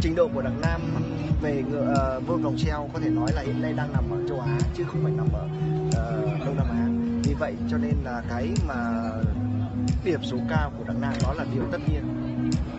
trình độ của Đặng Nam về môn cồng treo có thể nói là hiện nay đang nằm ở châu Á chứ không phải nằm ở Đông Nam Á. Vì vậy cho nên là cái mà điểm số cao của Đặng Nam đó là điều tất nhiên.